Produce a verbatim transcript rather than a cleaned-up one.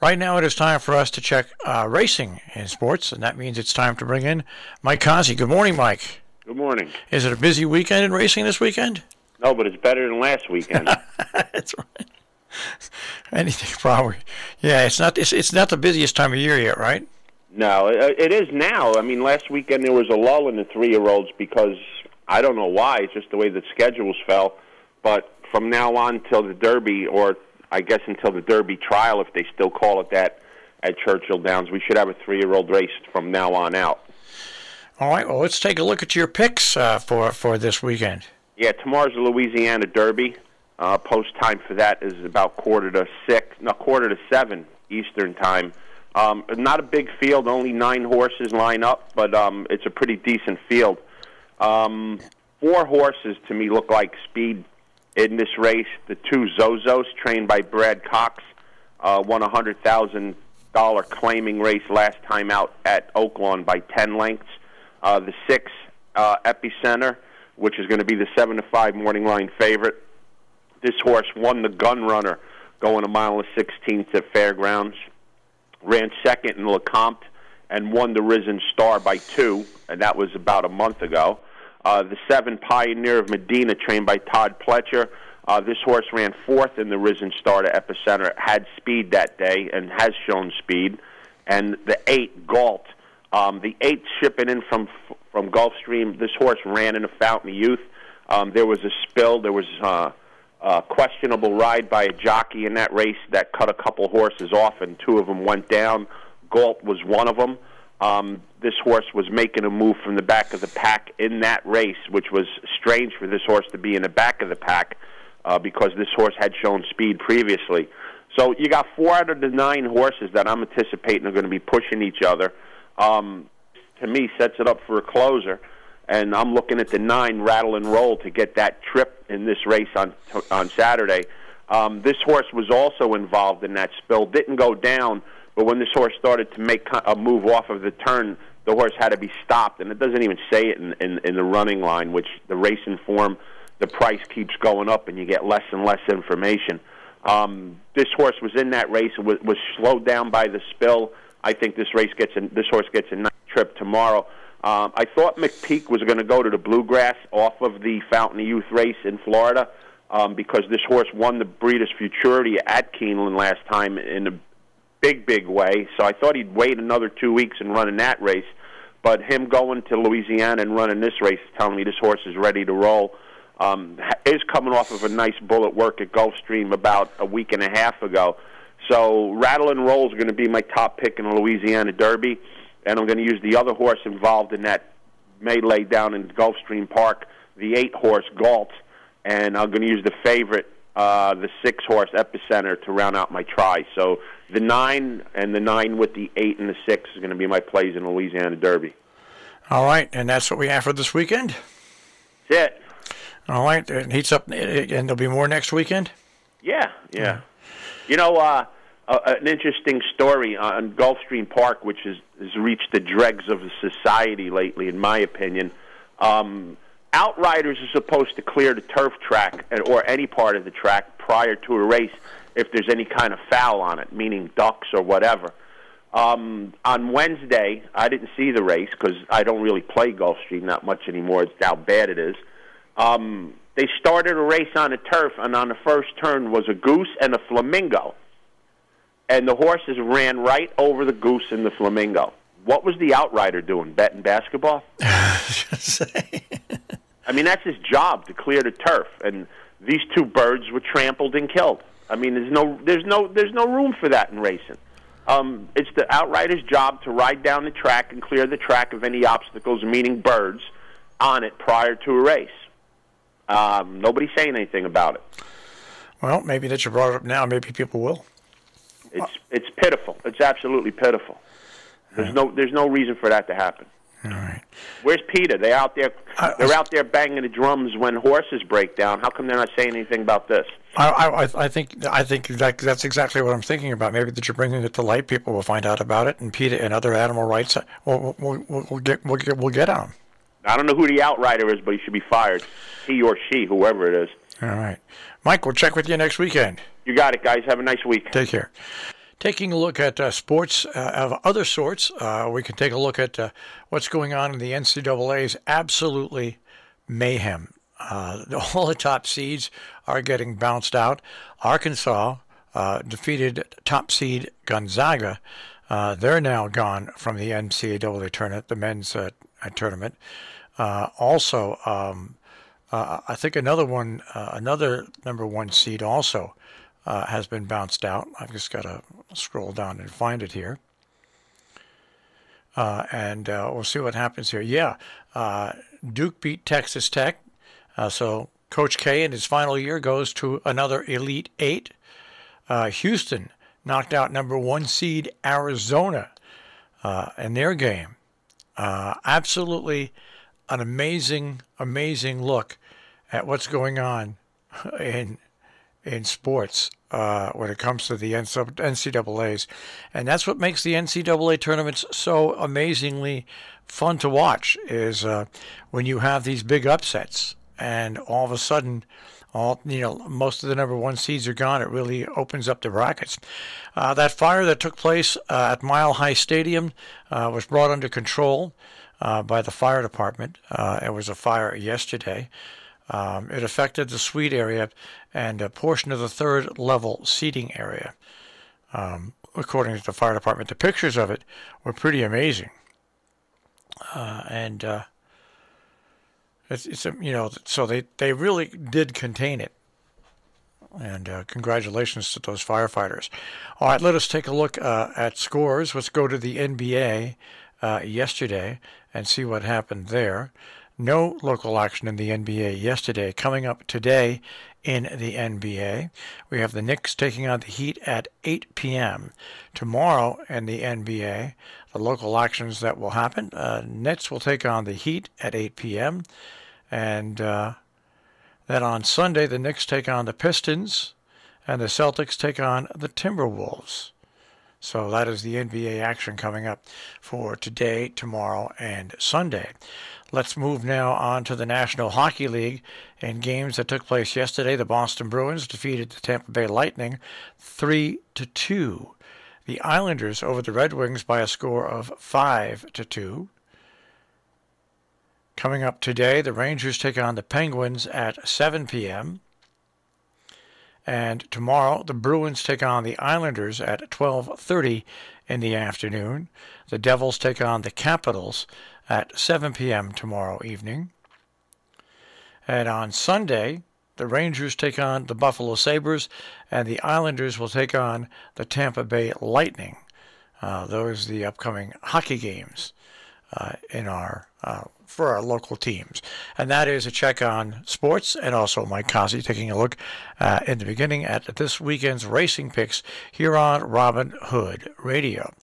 Right now it is time for us to check uh, racing in sports, and that means it's time to bring in Mike Cozzi. Good morning, Mike. Good morning. Is it a busy weekend in racing this weekend? No, but it's better than last weekend. That's right. Anything probably. Yeah, it's not, it's, it's not the busiest time of year yet, right? No, it, it is now. I mean, last weekend there was a lull in the three-year-olds because I don't know why. It's just the way the schedules fell. But from now on till the Derby, or I guess until the Derby trial, if they still call it that, at Churchill Downs, we should have a three-year-old race from now on out. All right, well, let's take a look at your picks uh, for, for this weekend. Yeah, tomorrow's the Louisiana Derby. Uh, post time for that is about quarter to six, no, quarter to seven Eastern time. Um, not a big field, only nine horses line up, but um, it's a pretty decent field. Um, four horses to me look like speed in this race. The two Zozos, trained by Brad Cox, uh, won a one hundred thousand dollar claiming race last time out at Oaklawn by ten lengths. Uh, the six, uh, Epicenter, which is going to be the seven to five morning line favorite. This horse won the Gunrunner, going a mile and sixteenth at Fairgrounds. Ran second in Lecomte and won the Risen Star by two, and that was about a month ago. Uh, the seven, Pioneer of Medina, trained by Todd Pletcher. Uh, this horse ran fourth in the Risen Star to Epicenter, had speed that day and has shown speed. And the eight, Galt. Um, the eight, shipping in from, from Gulfstream. This horse ran in a Fountain Youth. Um, there was a spill. There was uh, a questionable ride by a jockey in that race that cut a couple horses off, and two of them went down. Galt was one of them. Um, this horse was making a move from the back of the pack in that race, which was strange for this horse to be in the back of the pack uh, because this horse had shown speed previously. So you got four out of the nine horses that I'm anticipating are going to be pushing each other. Um, to me, sets it up for a closer, and I'm looking at the nine, Rattle and Roll, to get that trip in this race on, on Saturday. Um, this horse was also involved in that spill, didn't go down, but when this horse started to make a move off of the turn, the horse had to be stopped. And it doesn't even say it in, in, in the running line, which the race inform, the price keeps going up and you get less and less information. Um, this horse was in that race, was, was slowed down by the spill. I think this race gets in, this horse gets a nice trip tomorrow. Um, I thought McPeak was going to go to the Bluegrass off of the Fountain Youth race in Florida um, because this horse won the Breeders' Futurity at Keeneland last time in the big, big way, so I thought he'd wait another two weeks and run in that race. But him going to Louisiana and running this race is telling me this horse is ready to roll. Um, is coming off of a nice bullet work at Gulfstream about a week and a half ago. So Rattle and Roll is going to be my top pick in the Louisiana Derby, and I'm going to use the other horse involved in that melee down in Gulfstream Park, the eight-horse Galt, and I'm going to use the favorite, Uh, the six-horse Epicenter, to round out my try. So the nine and the nine with the eight and the six is going to be my plays in the Louisiana Derby. All right, and that's what we have for this weekend? That's it. All right, and heats up, and there'll be more next weekend? Yeah, yeah. yeah. You know, uh, uh, an interesting story on Gulfstream Park, which is, has reached the dregs of society lately, in my opinion. Um Outriders are supposed to clear the turf track or any part of the track prior to a race if there's any kind of foul on it, meaning ducks or whatever. Um, on Wednesday, I didn't see the race because I don't really play Gulfstream that much anymore. It's how bad it is. Um, they started a race on the turf, and on the first turn was a goose and a flamingo. And the horses ran right over the goose and the flamingo. What was the outrider doing, betting basketball? I mean, that's his job, to clear the turf, and these two birds were trampled and killed. I mean, there's no, there's no, there's no room for that in racing. Um, it's the outrider's job to ride down the track and clear the track of any obstacles, meaning birds, on it prior to a race. Um, nobody's saying anything about it. Well, maybe that you brought it up now, maybe people will. It's it's pitiful. It's absolutely pitiful. There's no, there's no reason for that to happen. All right. Where's PETA? They're out there, they're out there banging the drums when horses break down. How come they're not saying anything about this? I, I, I think, I think that, that's exactly what I'm thinking about. Maybe that you're bringing it to light. People will find out about it, and PETA and other animal rights will we'll, we'll, we'll get we'll get we'll get on. I don't know who the outrider is, but he should be fired. He or she, whoever it is. All right, Mike. We'll check with you next weekend. You got it, guys. Have a nice week. Take care. taking a look at uh, sports uh, of other sorts. Uh, we can take a look at uh, what's going on in the N C A A's absolutely mayhem. Uh, all the top seeds are getting bounced out. Arkansas uh, defeated top seed Gonzaga. Uh, they're now gone from the N C A A tournament, the men's uh, tournament. Uh, also, um, uh, I think another one, uh, another number one seed also uh, has been bounced out. I've just got to scroll down and find it here. Uh, and uh, we'll see what happens here. Yeah, uh, Duke beat Texas Tech. Uh, so Coach K in his final year goes to another Elite Eight. Uh, Houston knocked out number one seed Arizona uh, in their game. Uh, absolutely an amazing, amazing look at what's going on in in sports uh, when it comes to the N C A As. And that's what makes the N C A A tournaments so amazingly fun to watch, is uh, when you have these big upsets and all of a sudden, all, you know, most of the number one seeds are gone. It really opens up the brackets. Uh, that fire that took place uh, at Mile High Stadium uh, was brought under control uh, by the fire department. Uh, it was a fire yesterday. Um, it affected the suite area and a portion of the third level seating area. Um, according to the fire department, the pictures of it were pretty amazing. Uh, and... Uh, It's, it's you know, so they, they really did contain it. And uh, congratulations to those firefighters. All right, let us take a look uh, at scores. Let's go to the N B A uh, yesterday and see what happened there. No local action in the N B A yesterday. Coming up today in the N B A, we have the Knicks taking on the Heat at eight p m Tomorrow in the N B A, the local actions that will happen. Uh, Nets will take on the Heat at eight p m And uh, then on Sunday, the Knicks take on the Pistons, and the Celtics take on the Timberwolves. So that is the N B A action coming up for today, tomorrow, and Sunday. Let's move now on to the National Hockey League and games that took place yesterday. The Boston Bruins defeated the Tampa Bay Lightning three to two. The Islanders over the Red Wings by a score of five to two. Coming up today, the Rangers take on the Penguins at seven p m And tomorrow, the Bruins take on the Islanders at twelve thirty in the afternoon. The Devils take on the Capitals at seven p m tomorrow evening. And on Sunday, the Rangers take on the Buffalo Sabres, and the Islanders will take on the Tampa Bay Lightning. Uh, those are the upcoming hockey games uh, in our uh, for our local teams. And that is a check on sports, and also Mike Cozzi taking a look uh, in the beginning at this weekend's racing picks here on Robin Hood Radio.